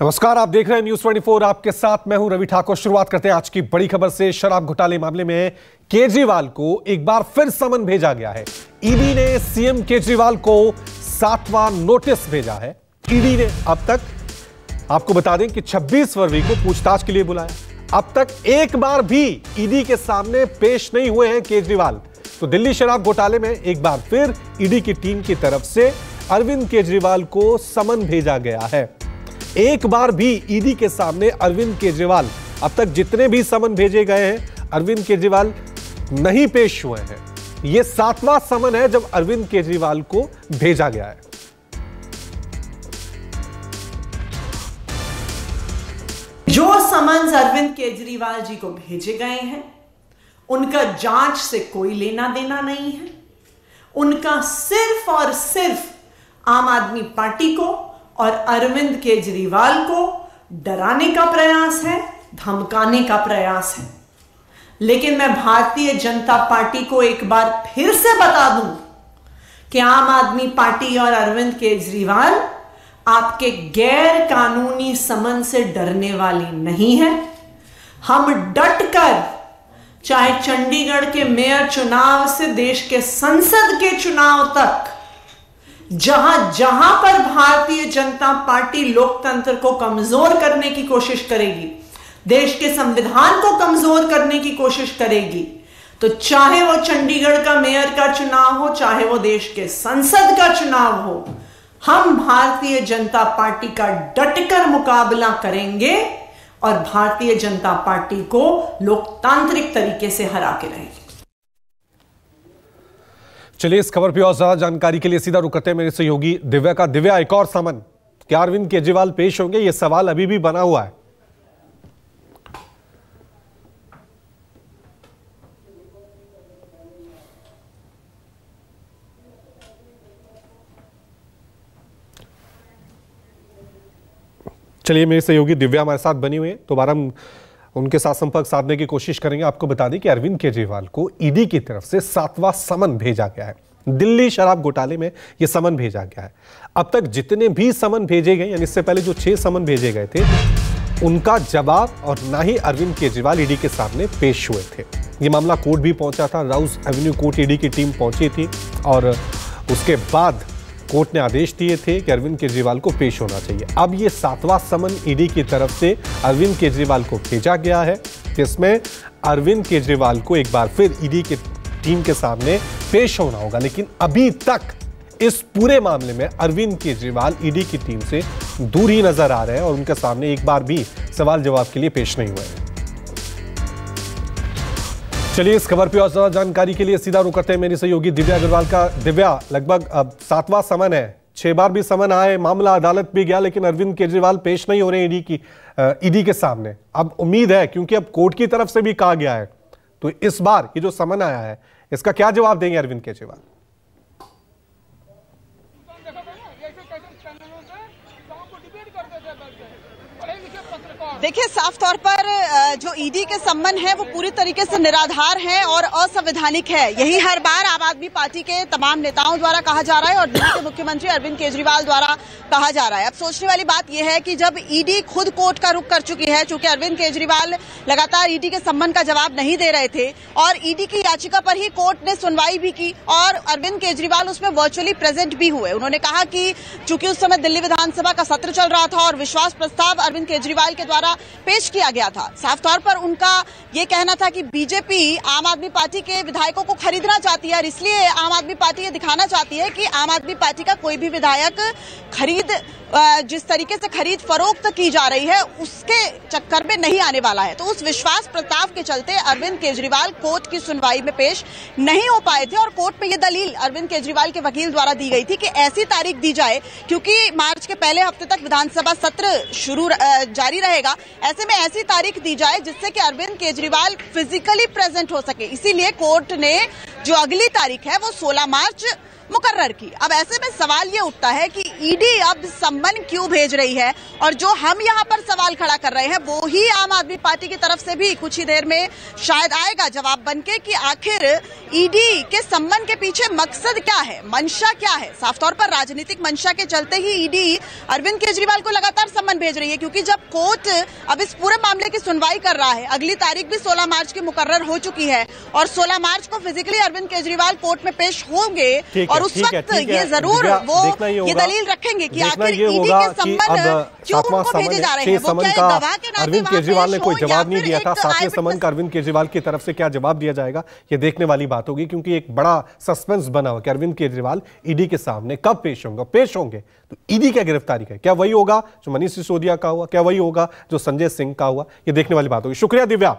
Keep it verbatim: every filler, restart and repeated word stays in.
नमस्कार, आप देख रहे हैं न्यूज ट्वेंटी फोर। आपके साथ मैं हूं रवि ठाकुर। शुरुआत करते हैं आज की बड़ी खबर से। शराब घोटाले मामले में केजरीवाल को एक बार फिर समन भेजा गया है। ईडी ने सीएम केजरीवाल को सातवां नोटिस भेजा है। ईडी ने अब तक, आपको बता दें कि छब्बीस फरवरी को पूछताछ के लिए बुलाया। अब तक एक बार भी ईडी के सामने पेश नहीं हुए हैं केजरीवाल। तो दिल्ली शराब घोटाले में एक बार फिर ईडी की टीम की तरफ से अरविंद केजरीवाल को समन भेजा गया है। एक बार भी ईडी के सामने अरविंद केजरीवाल, अब तक जितने भी समन भेजे गए हैं, अरविंद केजरीवाल नहीं पेश हुए हैं। यह सातवां समन है जब अरविंद केजरीवाल को भेजा गया है। जो समन अरविंद केजरीवाल जी को भेजे गए हैं, उनका जांच से कोई लेना देना नहीं है। उनका सिर्फ और सिर्फ आम आदमी पार्टी को और अरविंद केजरीवाल को डराने का प्रयास है, धमकाने का प्रयास है। लेकिन मैं भारतीय जनता पार्टी को एक बार फिर से बता दूं कि आम आदमी पार्टी और अरविंद केजरीवाल आपके गैर कानूनी समन से डरने वाली नहीं है। हम डटकर, चाहे चंडीगढ़ के मेयर चुनाव से देश के संसद के चुनाव तक, जहां जहां पर भारतीय जनता पार्टी लोकतंत्र को कमजोर करने की कोशिश करेगी, देश के संविधान को कमजोर करने की कोशिश करेगी, तो चाहे वो चंडीगढ़ का मेयर का चुनाव हो, चाहे वो देश के संसद का चुनाव हो, हम भारतीय जनता पार्टी का डटकर मुकाबला करेंगे और भारतीय जनता पार्टी को लोकतांत्रिक तरीके से हरा के रहेंगे। चलिए इस खबर पे और ज्यादा जानकारी के लिए सीधा रुक करते हैं मेरे सहयोगी दिव्या का। दिव्या, एक और समन, क्या अरविंद केजरीवाल पेश होंगे? यह सवाल अभी भी बना हुआ है। चलिए मेरे सहयोगी दिव्या हमारे साथ बनी हुई है, दोबारा हम उनके साथ संपर्क साधने की कोशिश करेंगे। आपको बता दें कि अरविंद केजरीवाल को ईडी की तरफ से सातवां समन भेजा गया है। दिल्ली शराब घोटाले में यह समन भेजा गया है। अब तक जितने भी समन भेजे गए, यानी इससे पहले जो छह समन भेजे गए थे, उनका जवाब और ना ही अरविंद केजरीवाल ईडी के सामने पेश हुए थे। ये मामला कोर्ट भी पहुंचा था, राउज़ एवेन्यू कोर्ट ईडी की टीम पहुंची थी और उसके बाद कोर्ट ने आदेश दिए थे कि अरविंद केजरीवाल को पेश होना चाहिए। अब ये सातवां समन ईडी की तरफ से अरविंद केजरीवाल को भेजा गया है, जिसमें अरविंद केजरीवाल को एक बार फिर ईडी की टीम के सामने पेश होना होगा। लेकिन अभी तक इस पूरे मामले में अरविंद केजरीवाल ईडी की टीम से दूर ही नजर आ रहे हैं और उनके सामने एक बार भी सवाल जवाब के लिए पेश नहीं हुए हैं। चलिए इस खबर पे और ज्यादा जानकारी के लिए सीधा रुख करते हैं मेरी सहयोगी दिव्या अग्रवाल का। दिव्या, लगभग अब सातवां समन है, छह बार भी समन आए, मामला अदालत भी गया, लेकिन अरविंद केजरीवाल पेश नहीं हो रहे ईडी की ईडी के सामने। अब उम्मीद है, क्योंकि अब कोर्ट की तरफ से भी कहा गया है, तो इस बार ये जो समन आया है इसका क्या जवाब देंगे अरविंद केजरीवाल? देखिए, साफ तौर पर जो ईडी के सम्मन है वो पूरी तरीके से निराधार है और असंवैधानिक है। यही हर बार आम आदमी पार्टी के तमाम नेताओं द्वारा कहा जा रहा है और दिल्ली के मुख्यमंत्री अरविंद केजरीवाल द्वारा कहा जा रहा है। अब सोचने वाली बात यह है कि जब ईडी खुद कोर्ट का रुख कर चुकी है, चूंकि अरविंद केजरीवाल लगातार ईडी के सम्मन का जवाब नहीं दे रहे थे और ईडी की याचिका पर ही कोर्ट ने सुनवाई भी की और अरविंद केजरीवाल उसमें वर्चुअली प्रेजेंट भी हुए। उन्होंने कहा कि चूंकि उस समय दिल्ली विधानसभा का सत्र चल रहा था और विश्वास प्रस्ताव अरविंद केजरीवाल के द्वारा पेश किया गया था, साफ तौर पर उनका यह कहना था कि बीजेपी आम आदमी पार्टी के विधायकों को खरीदना चाहती है और इसलिए आम आदमी पार्टी ये दिखाना चाहती है कि आम आदमी पार्टी का कोई भी विधायक खरीद, जिस तरीके से खरीद फरोख्त की जा रही है, उसके चक्कर में नहीं आने वाला है। तो उस विश्वास प्रस्ताव के चलते अरविंद केजरीवाल कोर्ट की सुनवाई में पेश नहीं हो पाए थे और कोर्ट में यह दलील अरविंद केजरीवाल के वकील द्वारा दी गई थी कि ऐसी तारीख दी जाए क्योंकि मार्च के पहले हफ्ते तक विधानसभा सत्र शुरू जारी रहेगा, ऐसे में ऐसी तारीख दी जाए जिससे कि अरविंद केजरीवाल फिजिकली प्रेजेंट हो सके। इसीलिए कोर्ट ने जो अगली तारीख है वो सोलह मार्च मुकर्रर की। अब ऐसे में सवाल ये उठता है कि ईडी अब सम्मन क्यों भेज रही है और जो हम यहाँ पर सवाल खड़ा कर रहे हैं वो ही आम आदमी पार्टी की तरफ से भी कुछ ही देर में शायद आएगा जवाब बनके कि आखिर ईडी के सम्मन के पीछे मकसद क्या है, मंशा क्या है। साफ तौर पर राजनीतिक मंशा के चलते ही ईडी अरविंद केजरीवाल को लगातार समन भेज रही है, क्योंकि जब कोर्ट अब इस पूरे मामले की सुनवाई कर रहा है, अगली तारीख भी सोलह मार्च की मुकर्रर हो चुकी है और सोलह मार्च को फिजिकली अरविंद केजरीवाल कोर्ट में पेश होंगे और उस वक्त ये जरूर वो ये दलील रखेंगे कि आखिर ईडी के संबंध क्यों उनको भेजे जा रहे हैं। वो क्या दवा के नाते अरविंद केजरीवाल ने कोई जवाब नहीं दिया था, सातवें समन का अरविंद केजरीवाल की तरफ से क्या जवाब दिया जाएगा ये देखने वाली बात होगी, क्योंकि एक बड़ा सस्पेंस बना हुआ कि अरविंद केजरीवाल ईडी के सामने कब पेश होंगे, पेश होंगे तो ईडी क्या गिरफ्तारी का, क्या वही होगा जो मनीष सिसोदिया का हुआ, क्या वही होगा जो संजय सिंह का हुआ, ये देखने वाली बात होगी। शुक्रिया दिव्या।